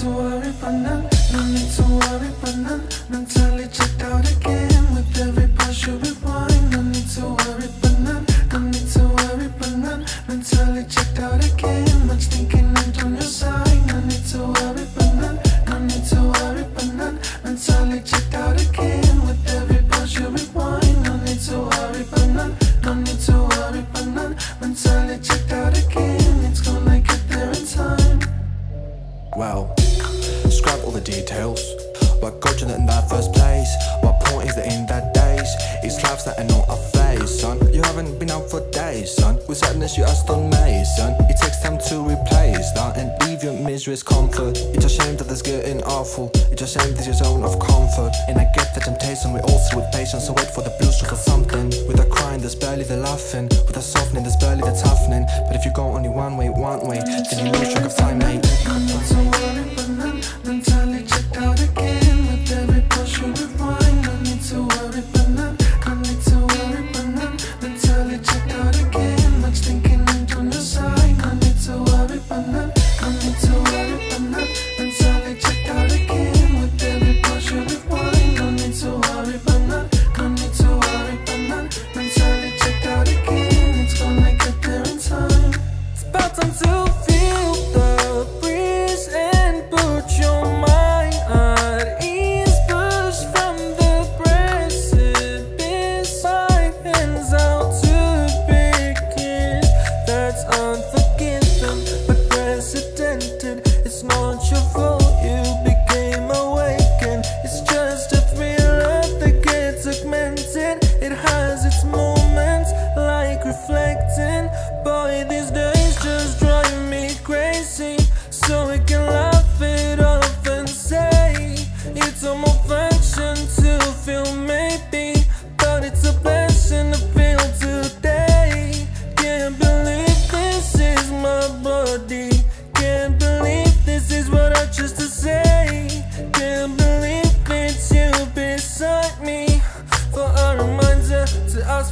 to worry but none, no need to worry but none. Mentally checked out again with every punch you rewind. No need to worry but none, no need to worry but none. Mentally checked out again, much thinking and on your side. No need to worry but none, no need to worry but none. Mentally checked out again with every punch you rewind. No need to worry but none, no need to worry but none. Mentally checked out again, it's gonna get there in time. Well, scrap all the details. Why got you in that first place? My point is that in that days, it's life that ain't not a phase, son. You haven't been out for days, son. With sadness you asked on me, son. It takes time to replace that and leave your misery's comfort. It's a shame that there's getting awful. It's a shame this is your zone of comfort. And I get the temptation, we all sit with patience and wait for the blues to feel something. With a crying there's barely the laughing. With a softening there's barely the toughening. But if you go only one way, then you lose track of time, mate.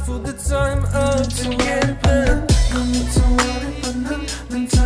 For the time of together, no need to worry but none.